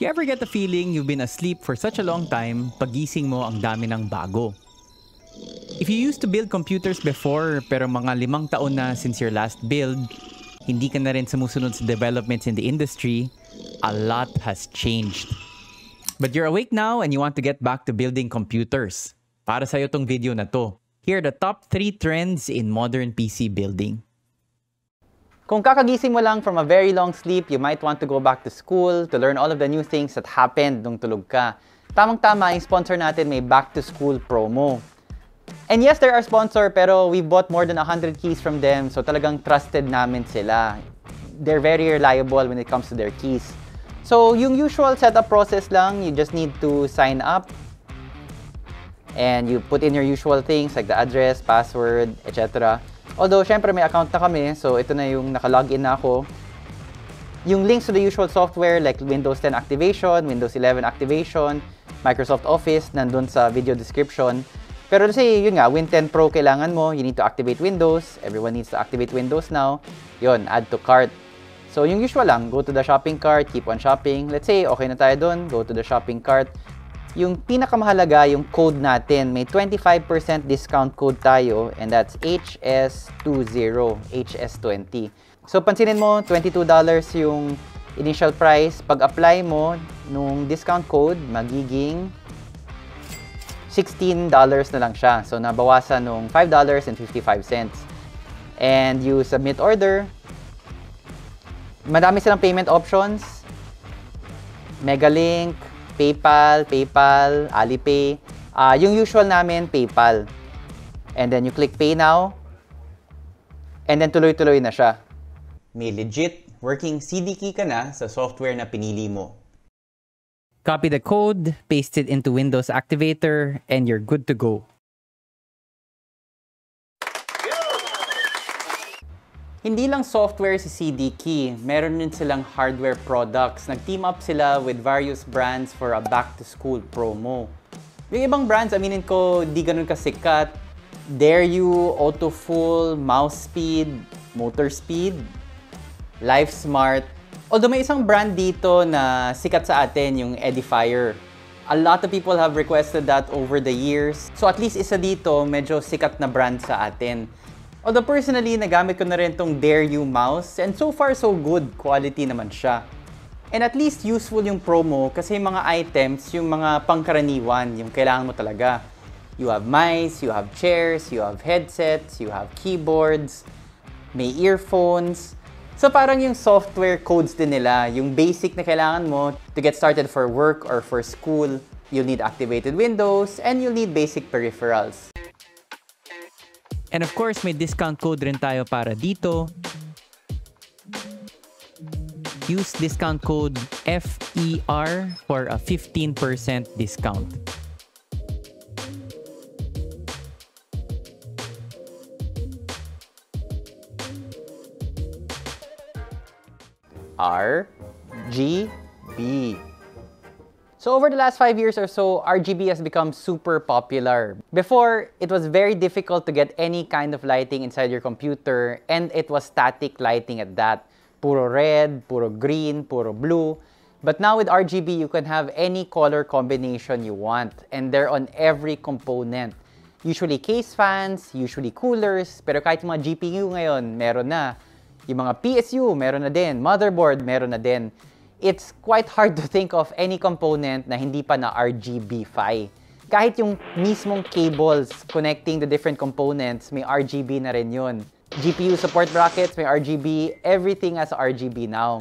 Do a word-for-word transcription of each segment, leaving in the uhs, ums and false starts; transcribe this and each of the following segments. You ever get the feeling you've been asleep for such a long time, pagising mo ang dami ng bago? If you used to build computers before, pero mga limang taon na since your last build, hindi ka na rin sumusunod sa developments in the industry, a lot has changed. But you're awake now and you want to get back to building computers. Para sa'yo tong video na to. Here are the top three trends in modern P C building. Kung kakagising mo lang from a very long sleep, you might want to go back to school to learn all of the new things that happened nung tulog ka. Tamang-tama, yung sponsor natin may back-to-school promo. And yes, they're our sponsor, pero we bought more than one hundred keys from them, so talagang trusted namin sila. They're very reliable when it comes to their keys. So, yung usual setup process lang, you just need to sign up. And you put in your usual things like the address, password, et cetera. Although, syempre may account na kami, so ito na yung nakalogin na ako. Yung links to the usual software like Windows ten activation, Windows eleven activation, Microsoft Office, nandun sa video description. Pero kasi, yun nga, Win ten Pro kailangan mo, you need to activate Windows. Everyone needs to activate Windows now. Yun, add to cart. So, yung usual lang, go to the shopping cart, keep on shopping. Let's say, okay na tayo dun, go to the shopping cart. Yung pinakamahalaga, yung code natin, may twenty-five percent discount code tayo, and that's H S twenty, H S twenty. So, pansinin mo, twenty-two dollars yung initial price. Pag-apply mo nung discount code, magiging sixteen dollars na lang siya. So, nabawasan nung five dollars and fifty-five cents. And you submit order. Madami silang payment options. Megalink, PayPal, PayPal, Alipay. Uh, yung usual namin, PayPal. And then you click Pay Now. And then tuloy-tuloy na siya. May legit working C D key ka na sa software na pinili mo. Copy the code, paste it into Windows Activator, and you're good to go. Hindi lang software si C D Key, meron din silang hardware products. Nag-team up sila with various brands for a back-to-school promo. Yung ibang brands, aminin ko, di ganun kasikat. Dare You, AutoFull, Mouse Speed, Motor Speed, LifeSmart. Although may isang brand dito na sikat sa atin, yung Edifier. A lot of people have requested that over the years. So at least isa dito, medyo sikat na brand sa atin. Although personally, nagamit ko na rin tong Dare You mouse, and so far so good, quality naman siya. And at least useful yung promo kasi yung mga items, yung mga pangkaraniwan, yung kailangan mo talaga. You have mice, you have chairs, you have headsets, you have keyboards, may earphones. So parang yung software codes din nila, yung basic na kailangan mo to get started for work or for school. You'll need activated Windows and you'll need basic peripherals. And of course, may discount code rin tayo para dito. Use discount code F E R for a fifteen percent discount. R G B. So over the last five years or so, R G B has become super popular. Before, it was very difficult to get any kind of lighting inside your computer, and it was static lighting at that. Puro red, puro green, puro blue. But now with R G B, you can have any color combination you want, and they're on every component. Usually case fans, usually coolers, pero kahit yung mga G P U ngayon, meron na. Yung mga P S U, meron na din. Motherboard, meron na din. It's quite hard to think of any component na hindi pa na R G B-fy. Kahit yung mismong cables connecting the different components, may R G B na rin yun. G P U support brackets, may R G B. Everything has R G B now.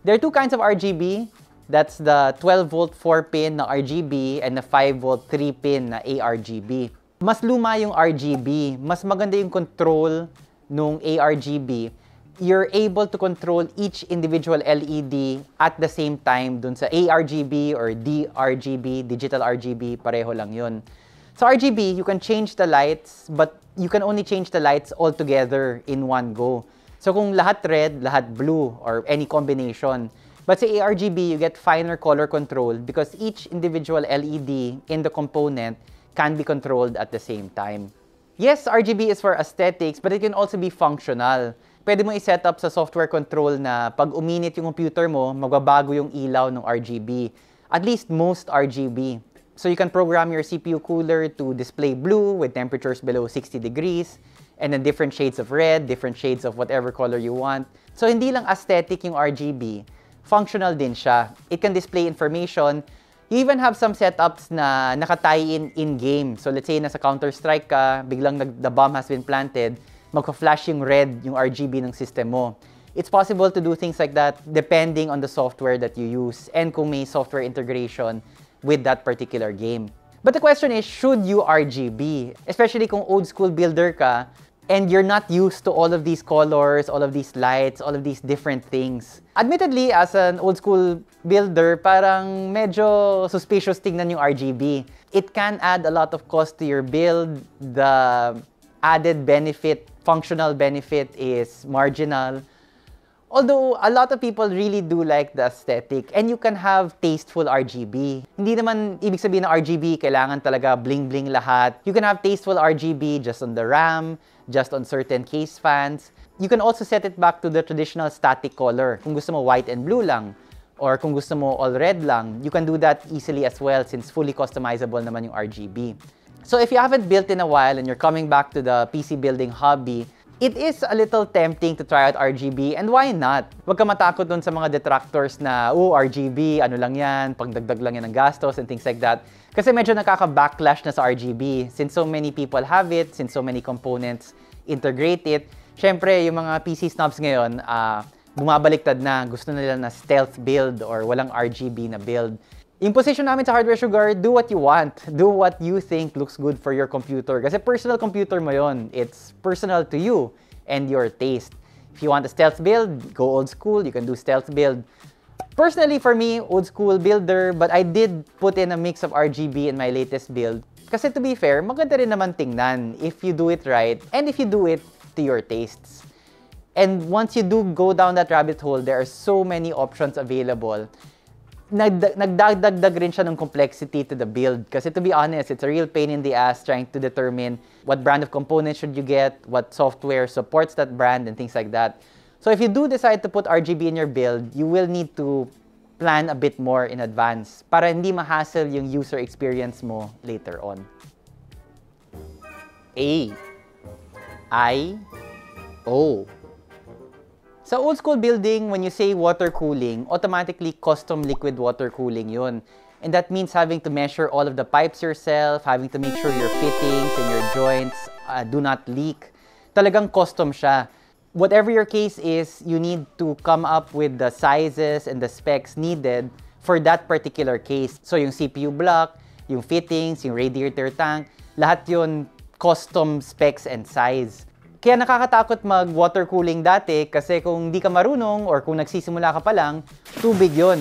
There are two kinds of R G B. That's the twelve volt four pin na R G B and the five volt three pin na A R G B. Mas luma yung R G B. Mas maganda yung control nung A R G B. You're able to control each individual L E D at the same time dun sa A R G B or D R G B, digital R G B, pareho lang yun. So R G B, you can change the lights, but you can only change the lights all together in one go. So kung lahat red, lahat blue, or any combination. But sa A R G B, you get finer color control because each individual L E D in the component can be controlled at the same time. Yes, R G B is for aesthetics, but it can also be functional. pwede mo i-set up sa software control na pag uminit yung computer mo, magbabago yung ilaw ng R G B. At least most R G B. So you can program your C P U cooler to display blue with temperatures below sixty degrees, and then different shades of red, different shades of whatever color you want. So hindi lang aesthetic yung R G B, functional din siya. It can display information. You even have some setups na nakatie-in in-game. So let's say nasa Counter-Strike ka, biglang nag the bomb has been planted, magka-flash yung red, yung R G B ng system mo. It's possible to do things like that depending on the software that you use and kung may software integration with that particular game. But the question is, should you R G B? Especially kung old school builder ka and you're not used to all of these colors, all of these lights, all of these different things. Admittedly, as an old school builder, parang medyo suspicious tingnan yung R G B. It can add a lot of cost to your build. The added benefit, functional benefit, is marginal. Although, a lot of people really do like the aesthetic, and you can have tasteful R G B. Hindi naman ibig sabihin na R G B, kailangan talaga bling-bling lahat. You can have tasteful R G B just on the RAM, just on certain case fans. You can also set it back to the traditional static color. Kung gusto mo white and blue lang, or kung gusto mo all red lang, you can do that easily as well since fully customizable naman yung R G B. So if you haven't built in a while and you're coming back to the P C building hobby, it is a little tempting to try out R G B, and why not? Huwag ka matakot dun sa mga detractors na, oh, R G B, ano lang yan, pangdagdag lang yan ng gastos, and things like that. Kasi medyo nakaka-backlash na sa R G B. Since so many people have it, since so many components integrate it, syempre, yung mga P C snobs ngayon, uh, bumabaliktad na, gusto nila na stealth build or walang R G B na build. Yung position namin sa Hardware Sugar, do what you want. Do what you think looks good for your computer. Kasi personal computer mo yun. It's personal to you and your taste. If you want a stealth build, go old school. You can do stealth build. Personally, for me, old school builder, but I did put in a mix of R G B in my latest build. Kasi to be fair, maganda rin naman tingnan if you do it right and if you do it to your tastes. And once you do go down that rabbit hole, there are so many options available. Nagdagdag rin siya ng complexity to the build. Kasi to be honest, it's a real pain in the ass trying to determine what brand of components should you get, what software supports that brand, and things like that. So if you do decide to put R G B in your build, you will need to plan a bit more in advance para hindi ma-hassle yung user experience mo later on. A. I. O. Sa old school building, when you say water cooling, automatically custom liquid water cooling yun. And that means having to measure all of the pipes yourself, having to make sure your fittings and your joints uh, do not leak. Talagang custom siya. Whatever your case is, you need to come up with the sizes and the specs needed for that particular case. So yung C P U block, yung fittings, yung radiator tank, lahat yun custom specs and size. Kaya nakakatakot mag-water cooling dati kasi kung di ka marunong or kung nagsisimula ka pa lang, tubig yun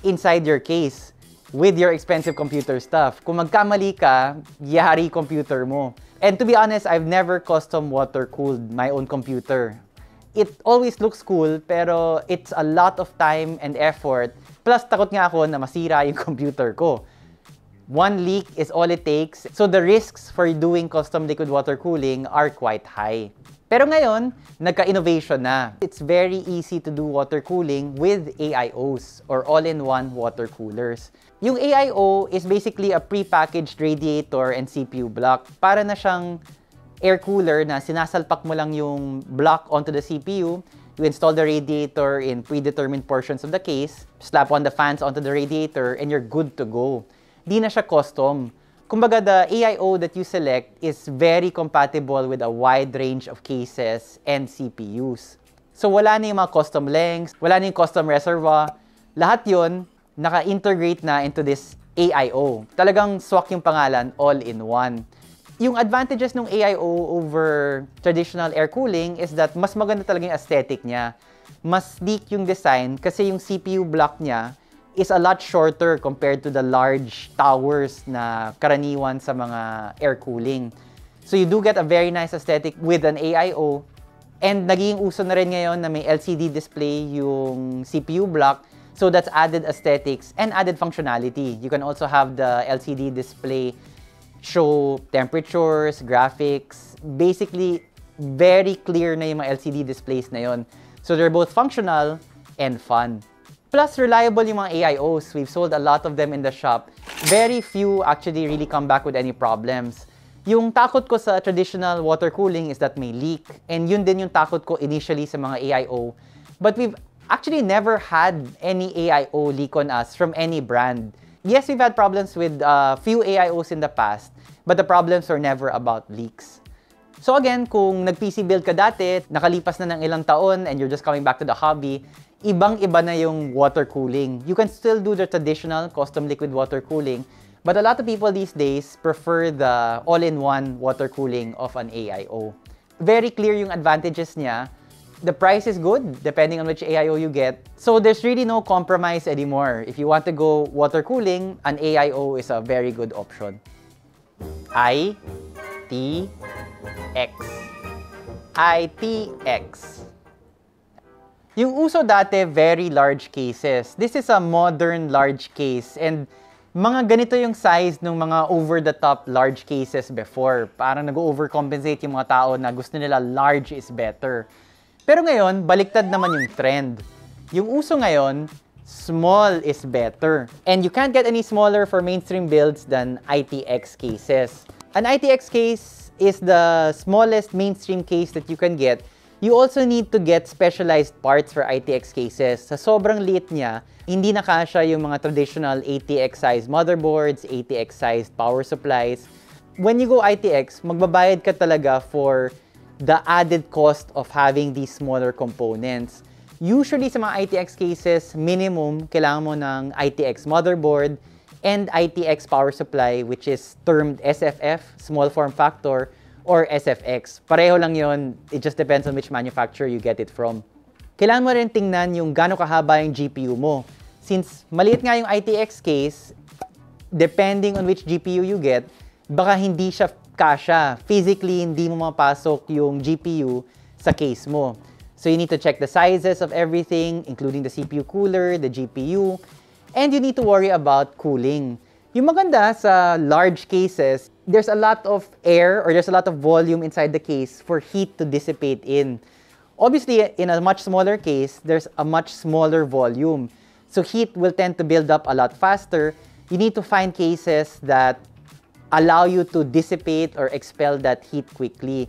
inside your case with your expensive computer stuff. Kung magkamali ka, yari computer mo. And to be honest, I've never custom water-cooled my own computer. It always looks cool, pero it's a lot of time and effort. Plus, takot nga ako na masira yung computer ko. One leak is all it takes. So the risks for doing custom liquid water cooling are quite high. Pero ngayon, nagka-innovation na. It's very easy to do water cooling with A I Os or all-in-one water coolers. Yung A I O is basically a pre-packaged radiator and C P U block. Para na siyang air cooler na sinasalpak mo lang yung block onto the C P U. You install the radiator in predetermined portions of the case, slap on the fans onto the radiator, and you're good to go. Di na siya custom. Kumbaga, the A I O that you select is very compatible with a wide range of cases and C P Us. So wala na yung mga custom lengths, wala na yung custom reservoir. Lahat yun, naka-integrate na into this A I O. Talagang swak yung pangalan, all-in-one. Yung advantages ng A I O over traditional air cooling is that mas maganda talaga yung aesthetic niya. Mas sleek yung design kasi yung C P U block niya is a lot shorter compared to the large towers na karaniwan sa mga air cooling. So you do get a very nice aesthetic with an A I O. And naging uso na rin ngayon na may L C D display yung C P U block. So that's added aesthetics and added functionality. You can also have the L C D display show temperatures, graphics, basically very clear na yung mga L C D displays na yun. So they're both functional and fun. Plus, reliable yung mga A I Os. We've sold a lot of them in the shop. Very few actually really come back with any problems. Yung takot ko sa traditional water cooling is that may leak. And yun din yung takot ko initially sa mga A I O. But we've actually never had any A I O leak on us from any brand. Yes, we've had problems with a uh, few A I Os in the past. But the problems are never about leaks. So again, kung nag-P C build ka dati, nakalipas na ng ilang taon, and you're just coming back to the hobby, ibang-iba na yung water cooling. You can still do the traditional custom liquid water cooling, but a lot of people these days prefer the all-in-one water cooling of an A I O. Very clear yung advantages niya. The price is good depending on which A I O you get. So there's really no compromise anymore. If you want to go water cooling, an A I O is a very good option. I T X. I T X. Yung uso dati, very large cases. This is a modern large case. And mga ganito yung size ng mga over-the-top large cases before. Parang nag-overcompensate yung mga tao na gusto nila large is better. Pero ngayon, baliktad naman yung trend. Yung uso ngayon, small is better. And you can't get any smaller for mainstream builds than I T X cases. An I T X case is the smallest mainstream case that you can get. You also need to get specialized parts for I T X cases. Sa sobrang liit niya, hindi na kasya yung mga traditional A T X-sized motherboards, A T X-sized power supplies. When you go I T X, magbabayad ka talaga for the added cost of having these smaller components. Usually sa mga I T X cases, minimum, kailangan mo ng I T X motherboard and I T X power supply, which is termed S F F, small form factor, or S F X. Pareho lang yun. It just depends on which manufacturer you get it from. Kailangan mo rin tingnan yung gano'ng kahaba yung G P U mo. Since maliit nga yung I T X case, depending on which G P U you get, baka hindi siya kasha. Physically, hindi mo mapasok yung G P U sa case mo. So you need to check the sizes of everything, including the C P U cooler, the G P U, and you need to worry about cooling. Yung maganda sa large cases, there's a lot of air or there's a lot of volume inside the case for heat to dissipate in. Obviously, in a much smaller case, there's a much smaller volume. So heat will tend to build up a lot faster. You need to find cases that allow you to dissipate or expel that heat quickly.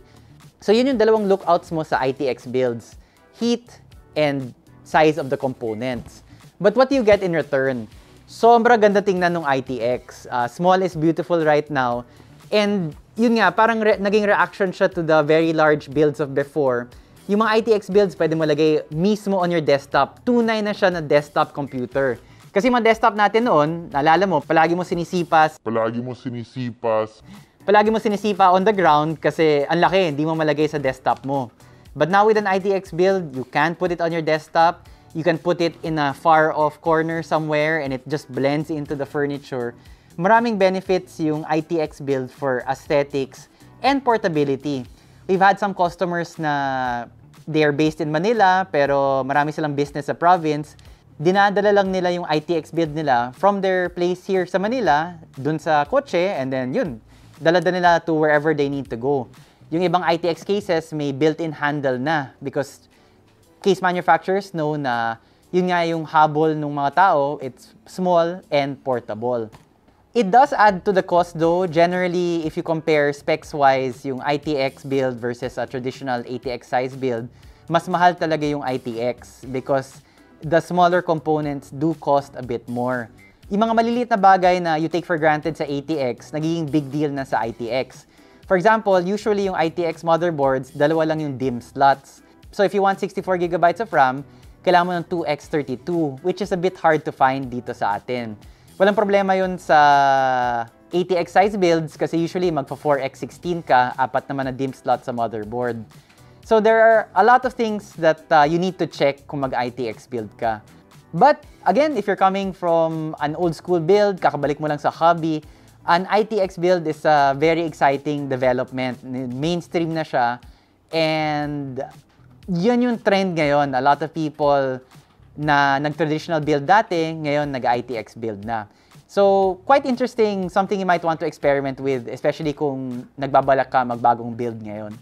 So yun yung dalawang lookouts mo sa I T X builds. Heat and size of the components. But what do you get in return? Sombra ganda tingnan ng I T X. Uh, small is beautiful right now. And yun nga, parang re naging reaction siya to the very large builds of before. Yung mga I T X builds, pwede mo lagay mismo on your desktop. Tunay na siya na desktop computer. Kasi mga desktop natin noon, naalala mo, palagi mo sinisipas. Palagi mo sinisipas. Palagi mo sinisipa on the ground kasi ang laki, hindi mo malagay sa desktop mo. But now with an I T X build, you can put it on your desktop. You can put it in a far-off corner somewhere and it just blends into the furniture. Maraming benefits yung I T X build for aesthetics and portability. We've had some customers na they are based in Manila pero marami silang business sa province. Dinadala lang nila yung I T X build nila from their place here sa Manila, dun sa kotse, and then yun, dalada nila to wherever they need to go. Yung ibang I T X cases may built-in handle na because case manufacturers know na yun nga yung habol ng mga tao, it's small and portable. It does add to the cost though. Generally, if you compare specs-wise yung I T X build versus a traditional A T X size build, mas mahal talaga yung I T X because the smaller components do cost a bit more. Yung mga maliliit na bagay na you take for granted sa A T X, nagiging big deal na sa I T X. For example, usually yung I T X motherboards, dalawa lang yung DIMM slots. So if you want sixty-four gigabytes of RAM, kailangan mo ng two by thirty-two, which is a bit hard to find dito sa atin. Walang problema yun sa A T X size builds kasi usually magpa four by sixteen ka, apat naman na DIMM slot sa motherboard. So there are a lot of things that uh, you need to check kung mag-I T X build ka. But again, if you're coming from an old school build, kakabalik mo lang sa hobby, an I T X build is a very exciting development. Mainstream na siya and yun yung trend ngayon. A lot of people na nag-traditional build dati, ngayon nag-I T X build na. So, quite interesting, something you might want to experiment with, especially kung nagbabalak ka magbagong build ngayon.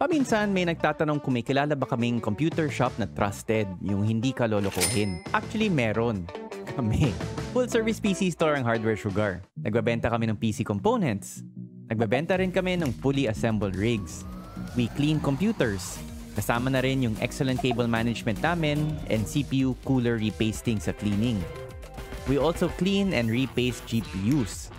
Paminsan may nagtatanong kung may kilala ba kaming computer shop na trusted, yung hindi ka lolokohin. Actually, meron. Kami. Full-service P C store ang Hardware Sugar. Nagbabenta kami ng P C components. Nagbabenta rin kami ng fully assembled rigs. We clean computers. Kasama na rin yung excellent cable management namin and C P U cooler repasting sa cleaning. We also clean and repaste G P Us.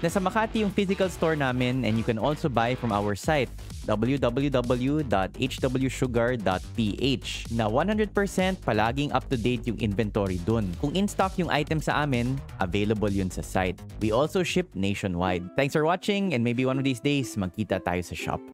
Nasa Makati yung physical store namin, and you can also buy from our site w w w dot h w sugar dot p h na one hundred percent palaging up-to-date yung inventory dun. Kung in-stock yung item sa amin, available yun sa site. We also ship nationwide. Thanks for watching, and maybe one of these days, magkita tayo sa shop.